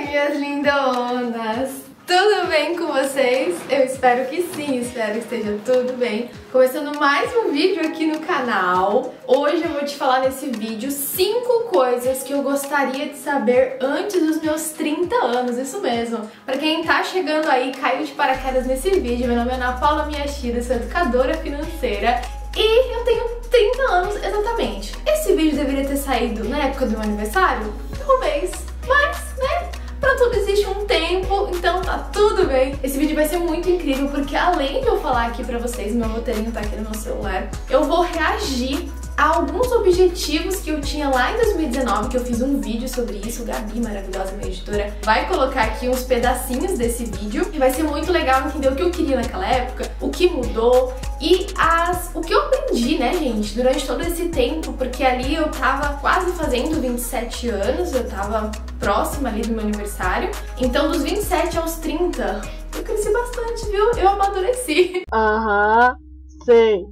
Oi, minhas lindonas! Tudo bem com vocês? Eu espero que sim, espero que esteja tudo bem. Começando mais um vídeo aqui no canal. Hoje eu vou te falar nesse vídeo 5 coisas que eu gostaria de saber antes dos meus 30 anos, isso mesmo. Pra quem tá chegando aí, caiu de paraquedas nesse vídeo, meu nome é Ana Paula Miyashiro, sou educadora financeira e eu tenho 30 anos exatamente. Esse vídeo deveria ter saído na época do meu aniversário? Talvez, mas, né? Pra tudo existe um tempo, então tá tudo bem. Esse vídeo vai ser muito incrível, porque além de eu falar aqui pra vocês, meu roteirinho tá aqui no meu celular, eu vou reagir a alguns objetivos que eu tinha lá em 2019, que eu fiz um vídeo sobre isso, o Gabi, maravilhosa minha editora, vai colocar aqui uns pedacinhos desse vídeo, e vai ser muito legal entender o que eu queria naquela época, o que mudou, e o que eu aprendi, né, gente, durante todo esse tempo, porque ali eu tava quase fazendo 27 anos, eu tava próxima ali do meu aniversário, então dos 27 aos 30, eu cresci bastante, viu? Eu amadureci. Aham, sim.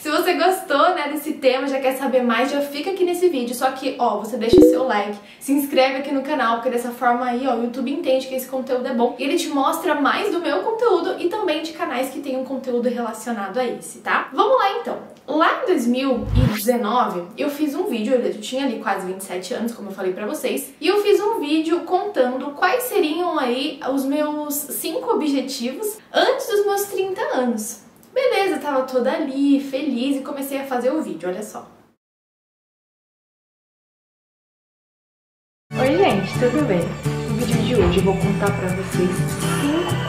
Se você gostou, né, desse tema, já quer saber mais, já fica aqui nesse vídeo. Só que, ó, você deixa o seu like, se inscreve aqui no canal, porque dessa forma aí, ó, o YouTube entende que esse conteúdo é bom. E ele te mostra mais do meu conteúdo e também de canais que tem um conteúdo relacionado a esse, tá? Vamos lá, então. Lá em 2019, eu fiz um vídeo, eu tinha ali quase 27 anos, como eu falei pra vocês, e eu fiz um vídeo contando quais seriam aí os meus 5 objetivos antes dos meus 30 anos. Beleza, eu tava toda ali, feliz, e comecei a fazer o vídeo, olha só. Oi, gente, tudo bem? No vídeo de hoje eu vou contar pra vocês 5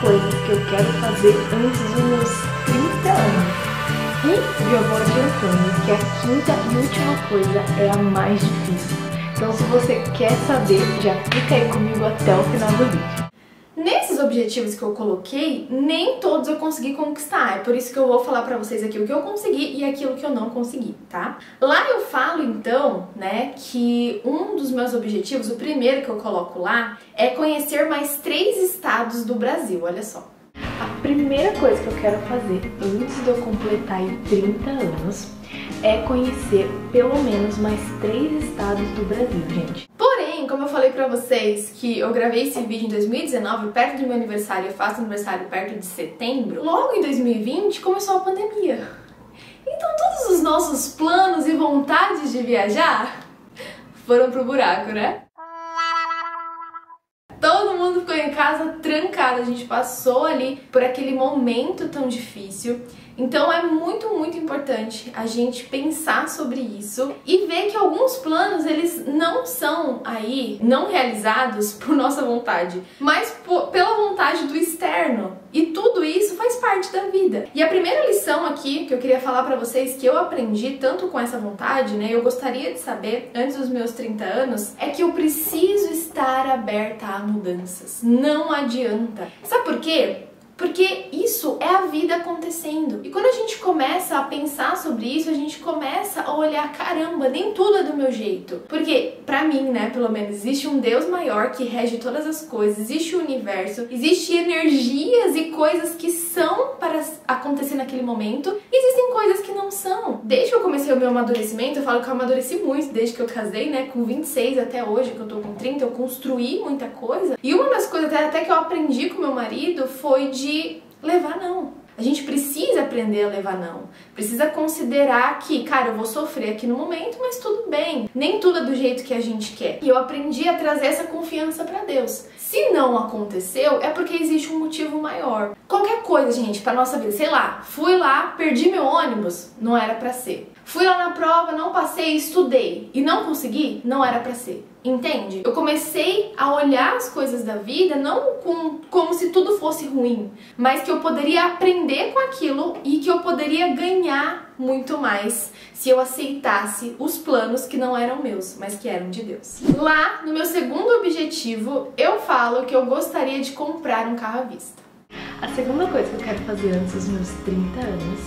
coisas que eu quero fazer antes dos meus 30 anos. E eu vou adiantando que a quinta e última coisa é a mais difícil. Então se você quer saber, já fica aí comigo até o final do vídeo. Nesses objetivos que eu coloquei, nem todos eu consegui conquistar, é por isso que eu vou falar pra vocês aqui o que eu consegui e aquilo que eu não consegui, tá? Lá eu falo, então, né, que um dos meus objetivos, o primeiro que eu coloco lá, é conhecer mais 3 estados do Brasil, olha só. A primeira coisa que eu quero fazer antes de eu completar 30 anos é conhecer pelo menos mais 3 estados do Brasil, gente. Como eu falei pra vocês que eu gravei esse vídeo em 2019, perto do meu aniversário, eu faço aniversário perto de setembro, logo em 2020 começou a pandemia. Então todos os nossos planos e vontades de viajar foram pro buraco, né? Todo mundo ficou em casa trancado, a gente passou ali por aquele momento tão difícil. Então é muito, muito importante a gente pensar sobre isso e ver que alguns planos, eles não são aí, não realizados por nossa vontade, mas pela vontade do externo. E tudo isso faz parte da vida. E a primeira lição aqui que eu queria falar pra vocês, que eu aprendi tanto com essa vontade, né, eu gostaria de saber antes dos meus 30 anos, é que eu preciso estar aberta a mudanças. Não adianta. Sabe por quê? Porque isso é a vida acontecendo. E quando a gente começa a pensar sobre isso, a gente começa a olhar, caramba, nem tudo é do meu jeito. Porque, pra mim, né, pelo menos, existe um Deus maior que rege todas as coisas, existe o universo, existe energias e coisas que são para acontecer naquele momento, e existem coisas que não são. Desde que eu comecei o meu amadurecimento, eu falo que eu amadureci muito, desde que eu casei, né, com 26 até hoje, que eu tô com 30, eu construí muita coisa. E uma das coisas até que eu aprendi com meu marido foi de levar não. A gente precisa aprender a levar não. Precisa considerar que, cara, eu vou sofrer aqui no momento, mas tudo bem. Nem tudo é do jeito que a gente quer. E eu aprendi a trazer essa confiança pra Deus. Se não aconteceu, é porque existe um motivo maior. Qualquer coisa, gente, pra nossa vida. Sei lá, fui lá, perdi meu ônibus, não era pra ser. Fui lá na prova, não passei, estudei e não consegui, não era pra ser. Entende? Eu comecei a olhar as coisas da vida não como se tudo fosse ruim, mas que eu poderia aprender com aquilo e que eu poderia ganhar muito mais se eu aceitasse os planos que não eram meus, mas que eram de Deus. Lá, no meu segundo objetivo, eu falo que eu gostaria de comprar um carro à vista. A segunda coisa que eu quero fazer antes dos meus 30 anos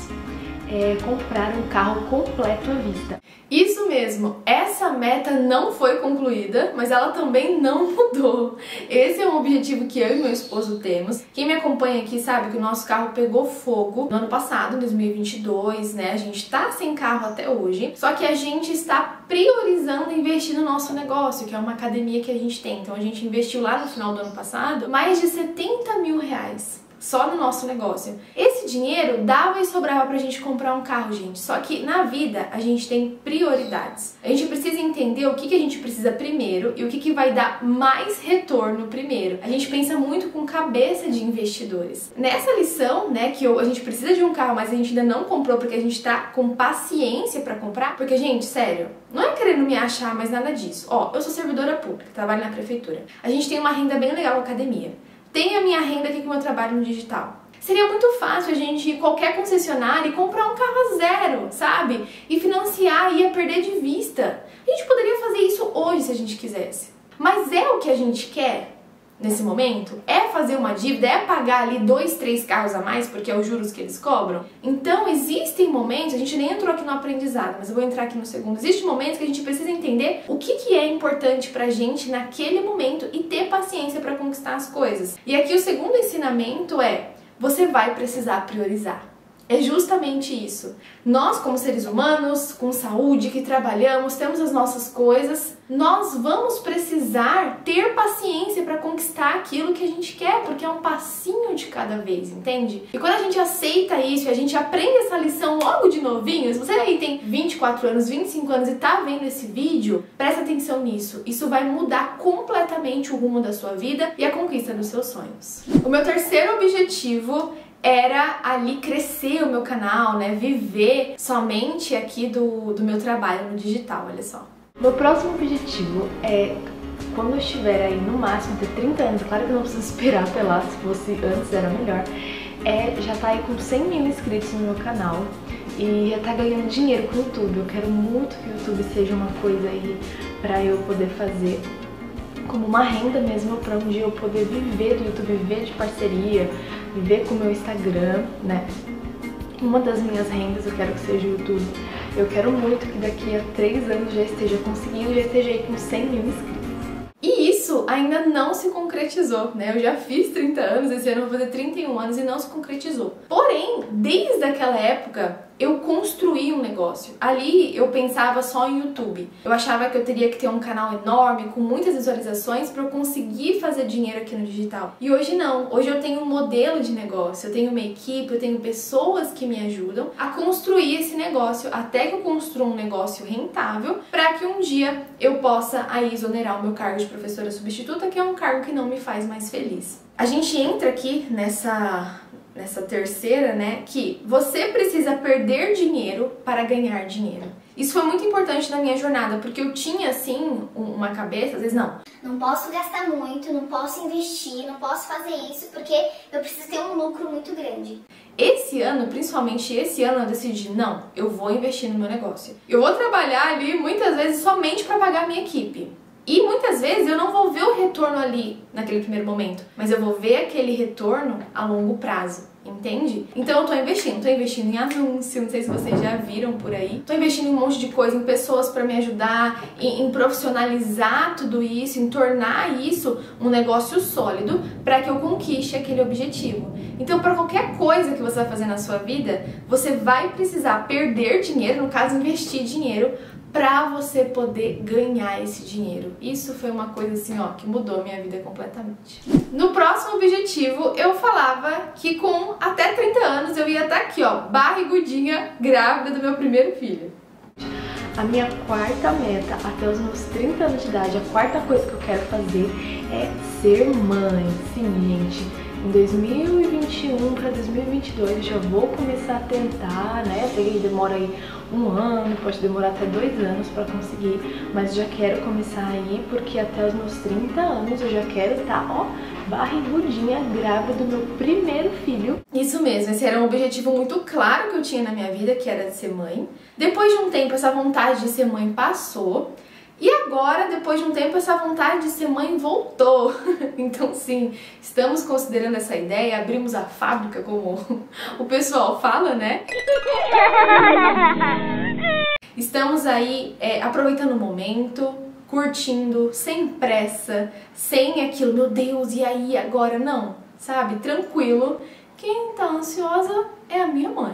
comprar um carro completo à vista. Isso mesmo, essa meta não foi concluída, mas ela também não mudou. Esse é um objetivo que eu e meu esposo temos. Quem me acompanha aqui sabe que o nosso carro pegou fogo no ano passado, 2022, né? A gente tá sem carro até hoje, só que a gente está priorizando investir no nosso negócio, que é uma academia que a gente tem. Então a gente investiu lá no final do ano passado mais de 70 mil reais. Só no nosso negócio. Esse dinheiro dava e sobrava pra gente comprar um carro, gente. Só que na vida a gente tem prioridades. A gente precisa entender o que a gente precisa primeiro e o que vai dar mais retorno primeiro. A gente pensa muito com cabeça de investidores. Nessa lição, né, que a gente precisa de um carro, mas a gente ainda não comprou porque a gente tá com paciência pra comprar. Porque, gente, sério, não é querendo me achar, mas nada disso. Ó, eu sou servidora pública, trabalho na prefeitura. A gente tem uma renda bem legal na academia. Tenho a minha renda aqui com o meu trabalho no digital. Seria muito fácil a gente ir qualquer concessionária e comprar um carro a zero, sabe? E financiar e ia perder de vista. A gente poderia fazer isso hoje se a gente quisesse. Mas é o que a gente quer nesse momento? É fazer uma dívida? É pagar ali 2, 3 carros a mais, porque é os juros que eles cobram? Então existem momentos, a gente nem entrou aqui no aprendizado, mas eu vou entrar aqui no segundo. Existem momentos que a gente precisa entender o que é importante pra gente naquele momento e ter paciência pra conquistar as coisas. E aqui o segundo ensinamento é, você vai precisar priorizar. É justamente isso. Nós, como seres humanos, com saúde, que trabalhamos, temos as nossas coisas, nós vamos precisar ter paciência para conquistar aquilo que a gente quer, porque é um passinho de cada vez, entende? E quando a gente aceita isso e a gente aprende essa lição logo de novinho, se você aí tem 24 anos, 25 anos e tá vendo esse vídeo, presta atenção nisso. Isso vai mudar completamente o rumo da sua vida e a conquista dos seus sonhos. O meu terceiro objetivo era ali crescer o meu canal, né? Viver somente aqui do meu trabalho no digital, olha só. Meu próximo objetivo é, quando eu estiver aí no máximo ter 30 anos, claro que eu não preciso esperar até lá, se fosse antes era melhor, é já tá aí com 100 mil inscritos no meu canal e já tá ganhando dinheiro com o YouTube. Eu quero muito que o YouTube seja uma coisa aí pra eu poder fazer como uma renda mesmo, pra um dia eu poder viver do YouTube, viver de parceria, viver com o meu Instagram, né? Uma das minhas rendas eu quero que seja o YouTube. Eu quero muito que daqui a 3 anos já esteja conseguindo, já esteja aí com 100 mil inscritos. E isso ainda não se concretizou, né? Eu já fiz 30 anos, esse ano eu vou fazer 31 anos e não se concretizou. Porém, desde aquela época, eu construí um negócio. Ali eu pensava só em YouTube. Eu achava que eu teria que ter um canal enorme, com muitas visualizações, para eu conseguir fazer dinheiro aqui no digital. E hoje não. Hoje eu tenho um modelo de negócio, eu tenho uma equipe, eu tenho pessoas que me ajudam a construir esse negócio, até que eu construa um negócio rentável, para que um dia eu possa aí exonerar o meu cargo de professora substituta, que é um cargo que não me faz mais feliz. A gente entra aqui nessa terceira, né, que você precisa perder dinheiro para ganhar dinheiro. Isso foi muito importante na minha jornada, porque eu tinha, assim, uma cabeça, às vezes, não posso gastar muito, não posso investir, não posso fazer isso, porque eu preciso ter um lucro muito grande. Esse ano, principalmente esse ano, eu decidi, não, eu vou investir no meu negócio. Eu vou trabalhar ali, muitas vezes, somente para pagar a minha equipe. E muitas vezes eu não vou ver o retorno ali, naquele primeiro momento, mas eu vou ver aquele retorno a longo prazo, entende? Então eu tô investindo em anúncio, não sei se vocês já viram por aí, tô investindo em um monte de coisa, em pessoas pra me ajudar, em profissionalizar tudo isso, em tornar isso um negócio sólido pra que eu conquiste aquele objetivo. Então pra qualquer coisa que você vai fazer na sua vida, você vai precisar perder dinheiro, no caso investir dinheiro, pra você poder ganhar esse dinheiro. Isso foi uma coisa assim, ó, que mudou minha vida completamente. No próximo objetivo, eu falava que com até 30 anos eu ia estar aqui, ó, barrigudinha, grávida do meu primeiro filho. A minha quarta meta, até os meus 30 anos de idade, a quarta coisa que eu quero fazer é ser mãe. Sim, gente. Em 2021 para 2022 eu já vou começar a tentar, né? Demora aí um ano, pode demorar até 2 anos para conseguir, mas já quero começar aí porque até os meus 30 anos eu já quero estar, ó, barrigudinha, grávida do meu primeiro filho. Isso mesmo, esse era um objetivo muito claro que eu tinha na minha vida, que era de ser mãe. Depois de um tempo essa vontade de ser mãe passou. E agora, depois de um tempo, essa vontade de ser mãe voltou. Então sim, estamos considerando essa ideia, abrimos a fábrica, como o pessoal fala, né? Estamos aí aproveitando o momento, curtindo, sem pressa, sem aquilo, meu Deus, e aí, agora? Não, sabe? Tranquilo. Quem tá ansiosa é a minha mãe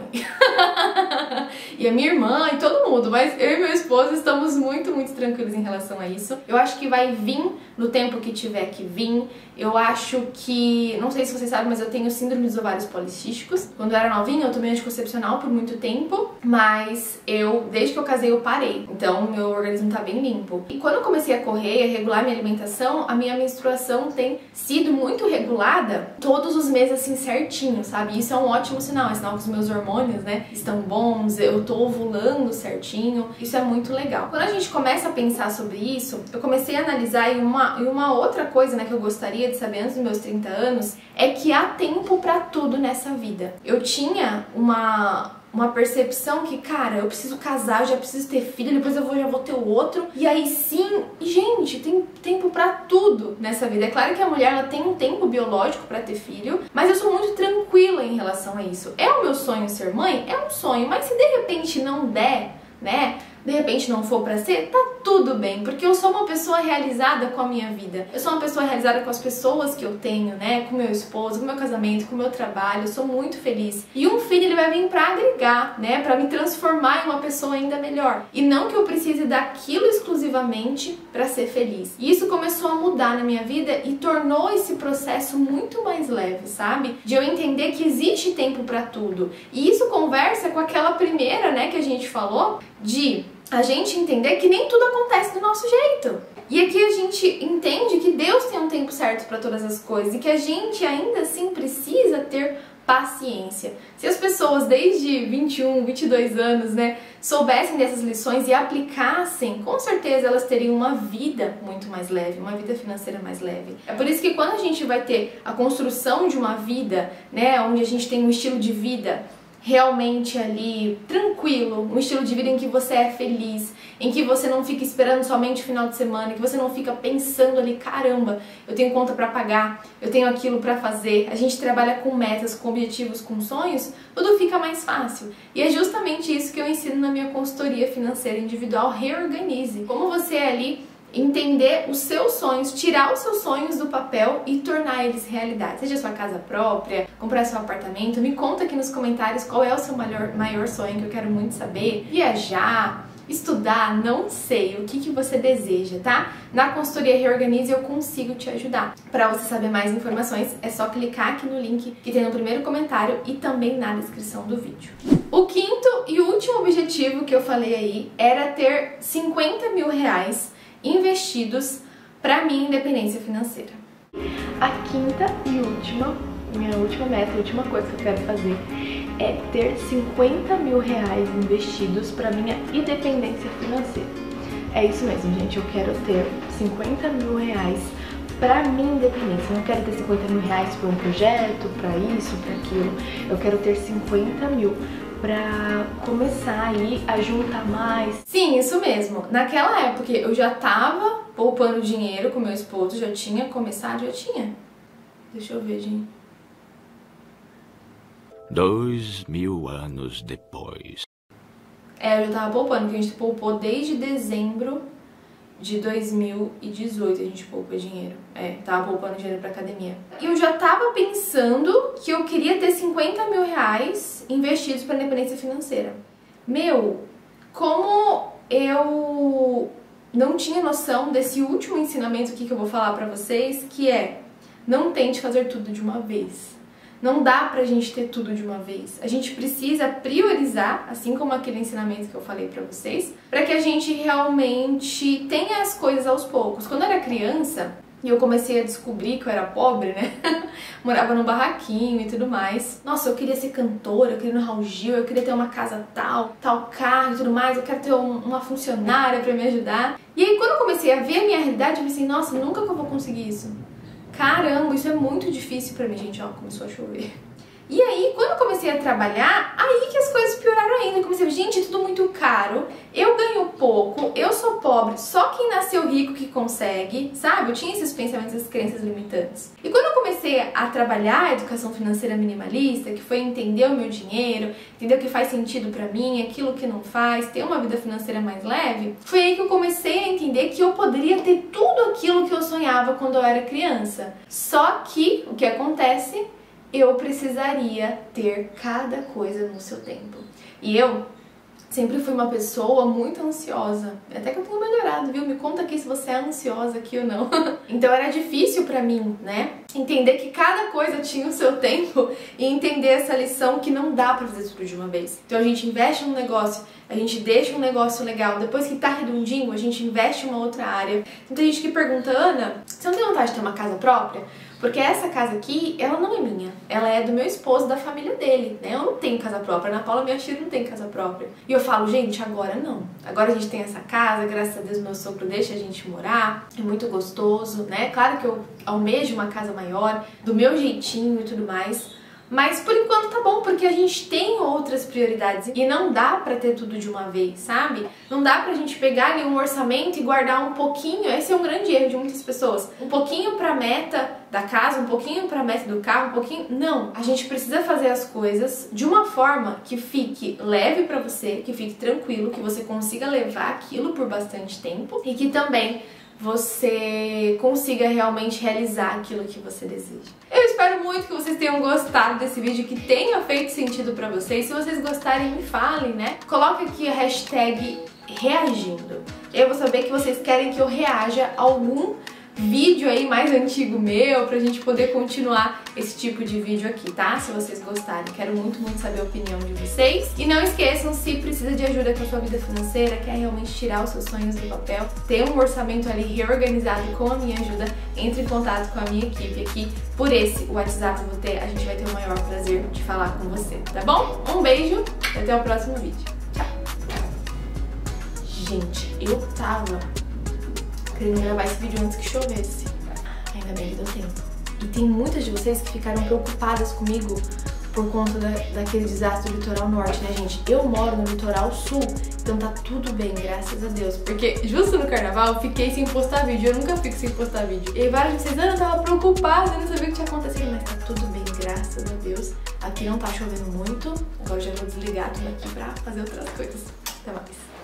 e a minha irmã e todo mundo, mas eu e meu esposo estamos muito tranquilos em relação a isso. Eu acho que vai vir no tempo que tiver que vir. Eu acho que, não sei se vocês sabem, mas eu tenho síndrome dos ovários policísticos. Quando eu era novinha eu tomei anticoncepcional por muito tempo, mas eu, desde que eu casei, eu parei. Então meu organismo tá bem limpo. E quando eu comecei a correr e a regular minha alimentação, a minha menstruação tem sido muito regulada todos os meses, assim, certinho, sabe? Isso é um ótimo sinal, que os meus hormônios, né, estão bons, eu tô ovulando certinho, isso é muito legal. Quando a gente começa a pensar sobre isso, eu comecei a analisar, e uma outra coisa, né, que eu gostaria de saber antes dos meus 30 anos, é que há tempo pra tudo nessa vida. Eu tinha uma percepção que, cara, eu preciso casar, eu já preciso ter filho, depois eu já vou ter o outro, e aí sim, gente, tem tempo pra tudo nessa vida. É claro que a mulher, ela tem um tempo biológico pra ter filho, mas eu sou muito tranquila em relação a isso. É o meu sonho ser mãe? É um sonho, mas se de repente não der, né, de repente não for pra ser, tá tudo bem, porque eu sou uma pessoa realizada com a minha vida, eu sou uma pessoa realizada com as pessoas que eu tenho, né, com meu esposo, com meu casamento, com meu trabalho, eu sou muito feliz. E um filho, ele vai vir pra agregar, né, pra me transformar em uma pessoa ainda melhor, e não que eu precise daquilo exclusivamente pra ser feliz. E isso começou a mudar na minha vida e tornou esse processo muito mais leve, sabe, de eu entender que existe tempo pra tudo. E isso conversa com aquela primeira, né, que a gente falou, de a gente entender que nem tudo acontece do nosso jeito. E aqui a gente entende que Deus tem um tempo certo para todas as coisas e que a gente ainda assim precisa ter paciência. Se as pessoas desde 21, 22 anos, né, soubessem dessas lições e aplicassem, com certeza elas teriam uma vida muito mais leve, uma vida financeira mais leve. É por isso que quando a gente vai ter a construção de uma vida, né, onde a gente tem um estilo de vida realmente ali tranquilo, um estilo de vida em que você é feliz, em que você não fica esperando somente o final de semana, que você não fica pensando ali, caramba, eu tenho conta pra pagar, eu tenho aquilo pra fazer, a gente trabalha com metas, com objetivos, com sonhos, tudo fica mais fácil. E é justamente isso que eu ensino na minha consultoria financeira individual Reorganize, como você é ali entender os seus sonhos, tirar os seus sonhos do papel e tornar eles realidade. Seja sua casa própria, comprar seu apartamento, me conta aqui nos comentários qual é o seu maior sonho, que eu quero muito saber. Viajar, estudar, não sei, o que você deseja, tá? Na consultoria Reorganize eu consigo te ajudar. Para você saber mais informações, é só clicar aqui no link que tem no primeiro comentário e também na descrição do vídeo. O quinto e último objetivo que eu falei aí era ter 50 mil reais investidos para minha independência financeira. A quinta e última, minha última meta, a última coisa que eu quero fazer é ter 50 mil reais investidos para minha independência financeira. É isso mesmo, gente, eu quero ter 50 mil reais para minha independência. Eu não quero ter 50 mil reais para um projeto, para isso, para aquilo. Eu quero ter 50 mil pra começar aí a juntar mais. Sim, isso mesmo. Naquela época eu já tava poupando dinheiro com meu esposo, já tinha começado, já tinha. Deixa eu ver, gente. 2000 anos depois. É, eu já tava poupando, porque a gente poupou desde dezembro de 2018, a gente poupa dinheiro. É, tava poupando dinheiro pra academia. E eu já tava pensando que eu queria ter 50 mil reais investidos pra independência financeira. Meu, como eu não tinha noção desse último ensinamento aqui que eu vou falar pra vocês, que é, não tente fazer tudo de uma vez. Não dá pra gente ter tudo de uma vez. A gente precisa priorizar, assim como aquele ensinamento que eu falei pra vocês, pra que a gente realmente tenha as coisas aos poucos. Quando eu era criança, e eu comecei a descobrir que eu era pobre, né? Morava num barraquinho e tudo mais. Nossa, eu queria ser cantora, eu queria ir no Raul Gil, eu queria ter uma casa tal, tal carro e tudo mais, eu quero ter uma funcionária pra me ajudar. E aí quando eu comecei a ver a minha realidade, eu pensei, nossa, nunca que eu vou conseguir isso. Caramba, isso é muito difícil pra mim, gente, ó, começou a chover. E aí, quando eu comecei a trabalhar, aí que as coisas pioraram ainda. Eu comecei a gente, é tudo muito caro, eu ganho pouco, eu sou pobre, só quem nasceu rico que consegue, sabe? Eu tinha esses pensamentos, essas crenças limitantes. E quando eu comecei a trabalhar a educação financeira minimalista, que foi entender o meu dinheiro, entender o que faz sentido pra mim, aquilo que não faz, ter uma vida financeira mais leve, foi aí que eu comecei a entender que eu poderia ter tudo aquilo que eu sonhava quando eu era criança. Só que, o que acontece? Eu precisaria ter cada coisa no seu tempo. E eu sempre fui uma pessoa muito ansiosa. Até que eu tenho melhorado, viu? Me conta aqui se você é ansiosa aqui ou não. Então era difícil pra mim, né? Entender que cada coisa tinha o seu tempo e entender essa lição que não dá pra fazer tudo de uma vez. Então a gente investe num negócio, a gente deixa um negócio legal, depois que tá redondinho, a gente investe em uma outra área. Então tem gente que pergunta, Ana, você não tem vontade de ter uma casa própria? Porque essa casa aqui, ela não é minha, ela é do meu esposo, da família dele, né? Eu não tenho casa própria, a Ana Paula Miyashiro não tem casa própria. E eu falo, gente, agora não. Agora a gente tem essa casa, graças a Deus meu sogro deixa a gente morar, é muito gostoso, né? Claro que eu almejo uma casa maior, do meu jeitinho e tudo mais. Mas por enquanto tá bom, porque a gente tem outras prioridades e não dá pra ter tudo de uma vez, sabe? Não dá pra gente pegar ali um orçamento e guardar um pouquinho, esse é um grande erro de muitas pessoas, um pouquinho pra meta da casa, um pouquinho pra meta do carro, um pouquinho... Não, a gente precisa fazer as coisas de uma forma que fique leve pra você, que fique tranquilo, que você consiga levar aquilo por bastante tempo e que também você consiga realmente realizar aquilo que você deseja. Eu espero muito que vocês tenham gostado desse vídeo, que tenha feito sentido pra vocês. Se vocês gostarem, me falem, né? Coloque aqui a hashtag reagindo. Eu vou saber que vocês querem que eu reaja a algum vídeo aí mais antigo meu, pra gente poder continuar esse tipo de vídeo aqui, tá? Se vocês gostarem, quero muito, muito saber a opinião de vocês. E não esqueçam, se precisa de ajuda com a sua vida financeira, quer realmente tirar os seus sonhos do papel, ter um orçamento ali reorganizado com a minha ajuda, entre em contato com a minha equipe aqui. Por esse WhatsApp a gente vai ter o maior prazer de falar com você, tá bom? Um beijo e até o próximo vídeo. Tchau! Gente, eu tava querendo gravar esse vídeo antes que chovesse. Ainda bem que deu tempo. E tem muitas de vocês que ficaram preocupadas comigo por conta daquele desastre do litoral norte, né, gente? Eu moro no litoral sul, então tá tudo bem, graças a Deus. Porque justo no carnaval eu fiquei sem postar vídeo, eu nunca fico sem postar vídeo. E várias de vocês, Ana, eu tava preocupada, eu não sabia o que tinha acontecido, mas tá tudo bem, graças a Deus. Aqui não tá chovendo muito, agora eu já vou desligar tudo aqui pra fazer outras coisas. Até mais.